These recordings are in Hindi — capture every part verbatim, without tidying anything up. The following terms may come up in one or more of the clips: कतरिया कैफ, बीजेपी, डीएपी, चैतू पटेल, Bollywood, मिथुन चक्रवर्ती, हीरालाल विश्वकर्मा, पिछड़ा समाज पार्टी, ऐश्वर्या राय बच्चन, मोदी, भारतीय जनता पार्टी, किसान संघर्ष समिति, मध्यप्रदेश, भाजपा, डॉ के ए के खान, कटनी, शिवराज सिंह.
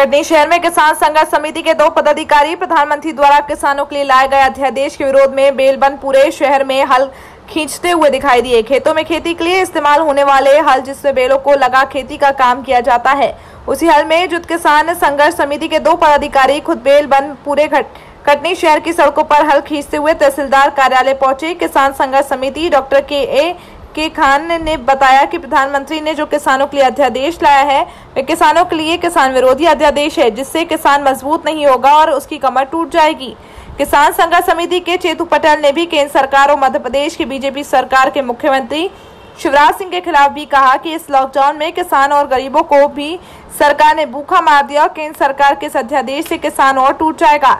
कटनी शहर में किसान संघर्ष समिति के दो पदाधिकारी प्रधानमंत्री द्वारा किसानों के लिए लाए गए अध्यादेश के विरोध में बेल बंद पूरे शहर में हल खींचते हुए दिखाई दिए। खेतों में खेती के लिए इस्तेमाल होने वाले हल, जिससे बेलों को लगा खेती का काम किया जाता है, उसी हल में जुट किसान संघर्ष समिति के दो पदाधिकारी खुद बेल बंद पूरे कटनी शहर की सड़कों पर हल खींचते हुए तहसीलदार कार्यालय पहुंचे। किसान संघर्ष समिति डॉ के ए के खान ने बताया कि प्रधानमंत्री ने जो किसानों के लिए अध्यादेश लाया है वह किसानों के लिए किसान विरोधी अध्यादेश है, जिससे किसान मजबूत नहीं होगा और उसकी कमर टूट जाएगी। किसान संघर्ष समिति के चैतू पटेल ने भी केंद्र सरकार और मध्य प्रदेश की बीजेपी सरकार के मुख्यमंत्री शिवराज सिंह के खिलाफ भी कहा कि इस लॉकडाउन में किसान और गरीबों को भी सरकार ने भूखा मार दिया और केंद्र सरकार के इस अध्यादेश से किसान और टूट जाएगा।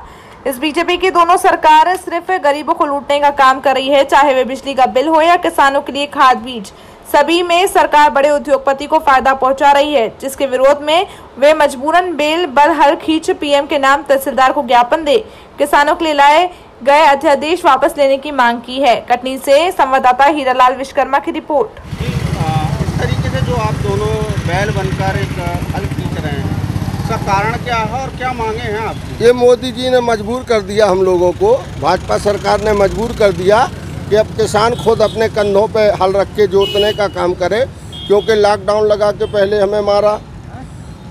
इस बीजेपी की दोनों सरकार सिर्फ गरीबों को लूटने का काम कर रही है, चाहे वे बिजली का बिल हो या किसानों के लिए खाद बीज, सभी में सरकार बड़े उद्योगपति को फायदा पहुंचा रही है, जिसके विरोध में वे मजबूरन बेल बल हल खींच पीएम के नाम तहसीलदार को ज्ञापन दे किसानों के लिए लाए गए अध्यादेश वापस लेने की मांग की है। कटनी से संवाददाता हीरालाल विश्वकर्मा की रिपोर्ट। इस तरीके से जो आप दोनों बैल बनकर एक हल खींच रहे हैं, इसका कारण क्या है और क्या मांगे हैं आप? ये मोदी जी ने मजबूर कर दिया हम लोगों को, भाजपा सरकार ने मजबूर कर दिया कि अब किसान खुद अपने कंधों पे हल रख के जोतने का काम करे, क्योंकि लॉकडाउन लगा के पहले हमें मारा,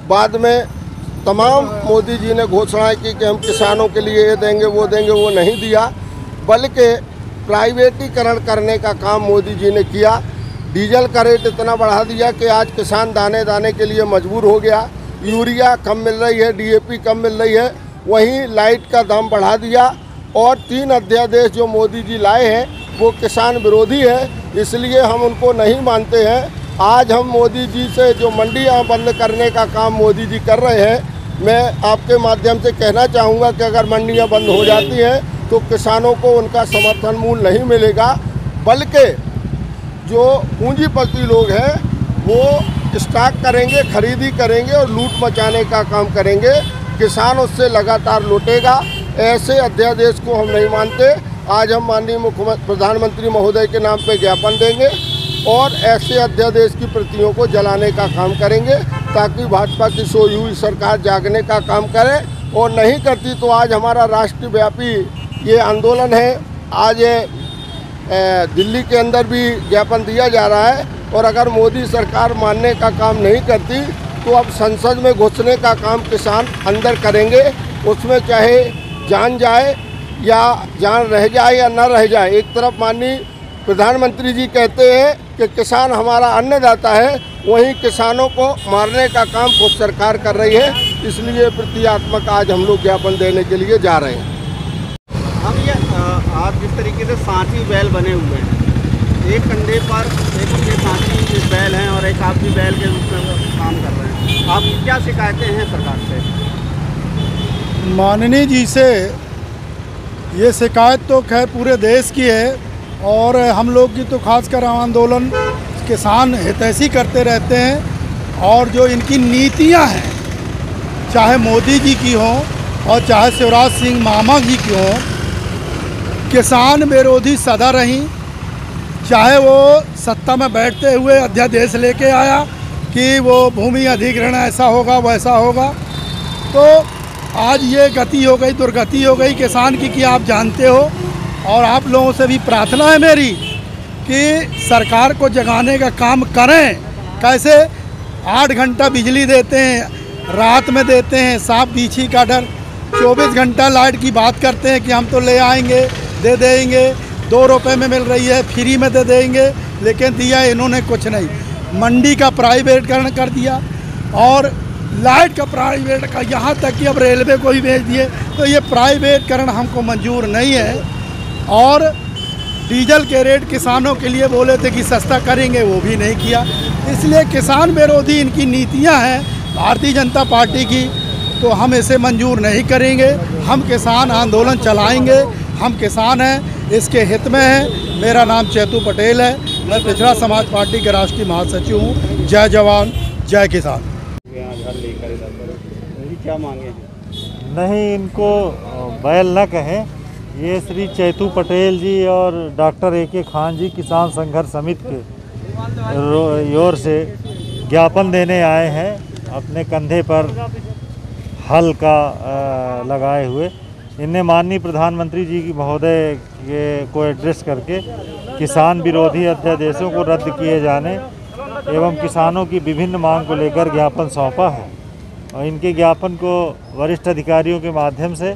बाद में तमाम मोदी जी ने घोषणाएं की कि हम किसानों के लिए ये देंगे वो देंगे, वो नहीं दिया, बल्कि प्राइवेटीकरण करने का काम मोदी जी ने किया। डीजल का रेट इतना बढ़ा दिया कि आज किसान दाने दाने के लिए मजबूर हो गया। यूरिया कम मिल रही है, डीएपी कम मिल रही है, वहीं लाइट का दाम बढ़ा दिया। और तीन अध्यादेश जो मोदी जी लाए हैं वो किसान विरोधी है, इसलिए हम उनको नहीं मानते हैं। आज हम मोदी जी से जो मंडियां बंद करने का काम मोदी जी कर रहे हैं, मैं आपके माध्यम से कहना चाहूँगा कि अगर मंडियां बंद हो जाती हैं तो किसानों को उनका समर्थन मूल्य नहीं मिलेगा, बल्कि जो पूंजीपति लोग हैं वो स्टॉक करेंगे, खरीदी करेंगे और लूट मचाने का काम करेंगे, किसान उससे लगातार लूटेगा। ऐसे अध्यादेश को हम नहीं मानते। आज हम माननीय मुख्यमंत्री प्रधानमंत्री महोदय के नाम पे ज्ञापन देंगे और ऐसे अध्यादेश की प्रतियों को जलाने का काम करेंगे, ताकि भाजपा की सोई हुई सरकार जागने का काम करे, और नहीं करती तो आज हमारा राष्ट्रव्यापी ये आंदोलन है। आज दिल्ली के अंदर भी ज्ञापन दिया जा रहा है, और अगर मोदी सरकार मानने का काम नहीं करती तो अब संसद में घुसने का काम किसान अंदर करेंगे, उसमें चाहे जान जाए या जान रह जाए या ना रह जाए। एक तरफ माननीय प्रधानमंत्री जी कहते हैं कि किसान हमारा अन्नदाता है, वहीं किसानों को मारने का काम खुद सरकार कर रही है, इसलिए प्रतियात्मक आज हम लोग ज्ञापन देने के लिए जा रहे हैं। हम ये आप जिस तरीके से साथी बैल बने हुए हैं, एक कंधे पर एक उनके साथी बैल हैं और एक आपकी बैल के रूप में काम कर रहे हैं, आप क्या शिकायतें हैं सरकार से? माननीय जी से ये शिकायत तो खैर पूरे देश की है, और हम लोग की तो खासकर आंदोलन किसान हितैषी करते रहते हैं, और जो इनकी नीतियां हैं चाहे मोदी जी की हों और चाहे शिवराज सिंह मामा जी की हों, किसान विरोधी सदा रहीं। चाहे वो सत्ता में बैठते हुए अध्यादेश लेके आया कि वो भूमि अधिग्रहण ऐसा होगा वैसा होगा, तो आज ये गति हो गई दुर्गति हो गई किसान की कि आप जानते हो। और आप लोगों से भी प्रार्थना है मेरी कि सरकार को जगाने का काम करें। कैसे आठ घंटा बिजली देते हैं, रात में देते हैं, सांप बीछी का डर, चौबीस घंटा लाइट की बात करते हैं कि हम तो ले आएंगे दे देंगे, दो रुपए में मिल रही है फ्री में दे देंगे, लेकिन दिया इन्होंने कुछ नहीं। मंडी का प्राइवेटीकरण कर दिया और लाइट का प्राइवेट का, यहाँ तक कि अब रेलवे को ही भेज दिए, तो ये प्राइवेटीकरण हमको मंजूर नहीं है। और डीजल के रेट किसानों के लिए बोले थे कि सस्ता करेंगे, वो भी नहीं किया, इसलिए किसान विरोधी इनकी नीतियाँ हैं भारतीय जनता पार्टी की, तो हम इसे मंजूर नहीं करेंगे। हम किसान आंदोलन चलाएंगे, हम किसान हैं, इसके हित में हैं। मेरा नाम चैतू पटेल है, मैं पिछड़ा समाज पार्टी के राष्ट्रीय महासचिव हूँ। जय जवान जय किसान। क्या मांगे नहीं, इनको बैल न कहें। ये श्री चैतू पटेल जी और डॉक्टर ए के खान जी किसान संघर्ष समिति के ओर से ज्ञापन देने आए हैं। अपने कंधे पर हल का लगाए हुए इनने माननीय प्रधानमंत्री जी की महोदय के को एड्रेस करके किसान विरोधी अध्यादेशों को रद्द किए जाने एवं किसानों की विभिन्न मांग को लेकर ज्ञापन सौंपा है और इनके ज्ञापन को वरिष्ठ अधिकारियों के माध्यम से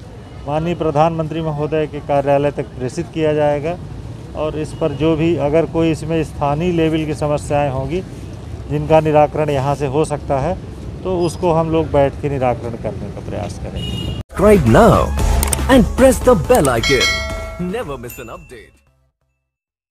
माननीय प्रधानमंत्री महोदय के कार्यालय तक प्रेषित किया जाएगा और इस पर जो भी अगर कोई इसमें स्थानीय लेवल की समस्याएं होंगी जिनका निराकरण यहां से हो सकता है तो उसको हम लोग बैठ के निराकरण करने का प्रयास करेंगे। Right now and press the bell icon. Never miss an update.